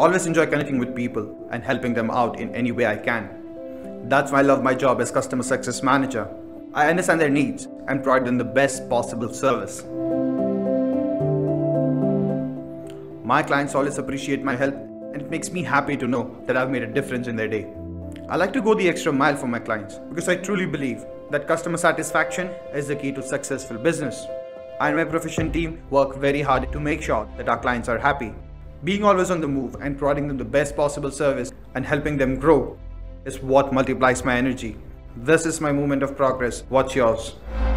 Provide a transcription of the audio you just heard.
always enjoy connecting with people and helping them out in any way I can. That's why I love my job as customer success manager. I understand their needs and provide them the best possible service. My clients always appreciate my help, and it makes me happy to know that I've made a difference in their day. I like to go the extra mile for my clients because I truly believe that customer satisfaction is the key to successful business. I and my profession team work very hard to make sure that our clients are happy. Being always on the move and providing them the best possible service and helping them grow is what multiplies my energy. This is my movement of progress. What's yours?